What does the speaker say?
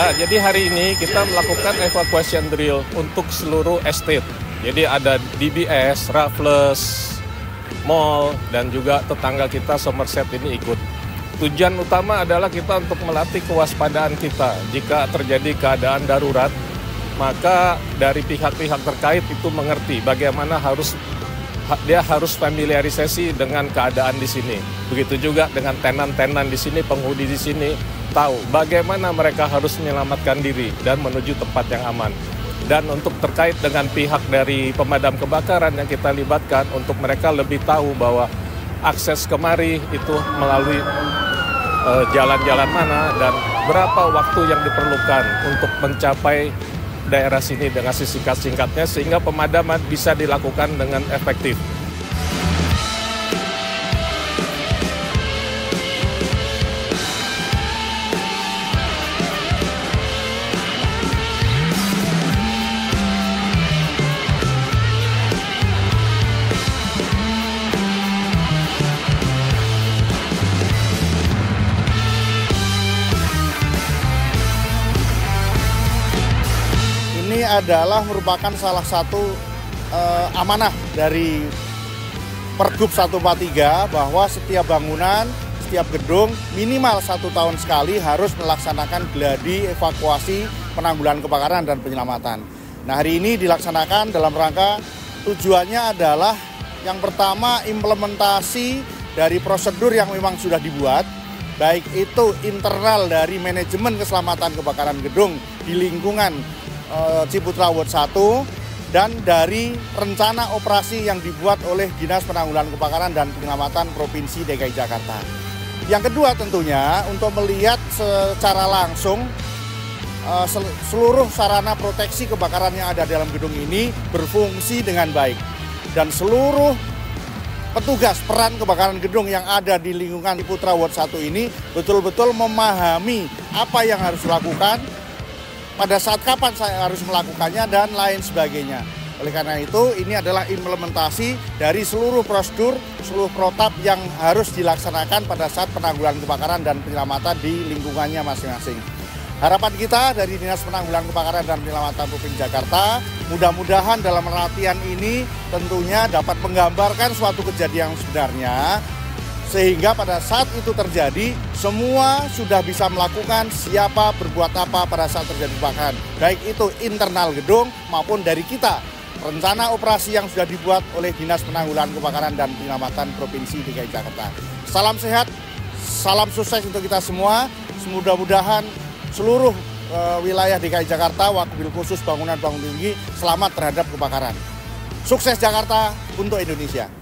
Ya, jadi hari ini kita melakukan evacuation drill untuk seluruh estate. Jadi ada DBS, Raffles, mall, dan juga tetangga kita Somerset ini ikut. Tujuan utama adalah kita untuk melatih kewaspadaan kita. Jika terjadi keadaan darurat, maka dari pihak-pihak terkait itu mengerti bagaimana dia harus familiarisasi dengan keadaan di sini. Begitu juga dengan tenan-tenan di sini, penghuni di sini, tahu bagaimana mereka harus menyelamatkan diri dan menuju tempat yang aman. Dan untuk terkait dengan pihak dari pemadam kebakaran yang kita libatkan, untuk mereka lebih tahu bahwa akses kemari itu melalui jalan-jalan mana dan berapa waktu yang diperlukan untuk mencapai daerah sini dengan singkat-singkatnya, sehingga pemadaman bisa dilakukan dengan efektif. Ini adalah merupakan salah satu amanah dari Pergub 143 bahwa setiap bangunan, setiap gedung minimal 1 tahun sekali harus melaksanakan geladi evakuasi penanggulangan kebakaran dan penyelamatan. Nah, hari ini dilaksanakan dalam rangka tujuannya adalah yang pertama implementasi dari prosedur yang memang sudah dibuat, baik itu internal dari manajemen keselamatan kebakaran gedung di lingkungan Ciputra World 1 dan dari rencana operasi yang dibuat oleh Dinas Penanggulangan Kebakaran dan Penyelamatan Provinsi DKI Jakarta. Yang kedua tentunya untuk melihat secara langsung seluruh sarana proteksi kebakaran yang ada dalam gedung ini berfungsi dengan baik. Dan seluruh petugas peran kebakaran gedung yang ada di lingkungan Ciputra World 1 ini betul-betul memahami apa yang harus dilakukan, pada saat kapan saya harus melakukannya, dan lain sebagainya. Oleh karena itu, ini adalah implementasi dari seluruh prosedur, seluruh protap yang harus dilaksanakan pada saat penanggulangan kebakaran dan penyelamatan di lingkungannya masing-masing. Harapan kita dari Dinas Penanggulangan Kebakaran dan Penyelamatan Provinsi Jakarta, mudah-mudahan dalam latihan ini tentunya dapat menggambarkan suatu kejadian yang sebenarnya, sehingga pada saat itu terjadi, semua sudah bisa melakukan siapa berbuat apa pada saat terjadi kebakaran. Baik itu internal gedung maupun dari kita. Rencana operasi yang sudah dibuat oleh Dinas Penanggulangan Kebakaran dan Penyelamatan Provinsi DKI Jakarta. Salam sehat, salam sukses untuk kita semua. Mudah-mudahan seluruh wilayah DKI Jakarta, wabil khusus bangunan-bangunan tinggi, selamat terhadap kebakaran. Sukses Jakarta untuk Indonesia.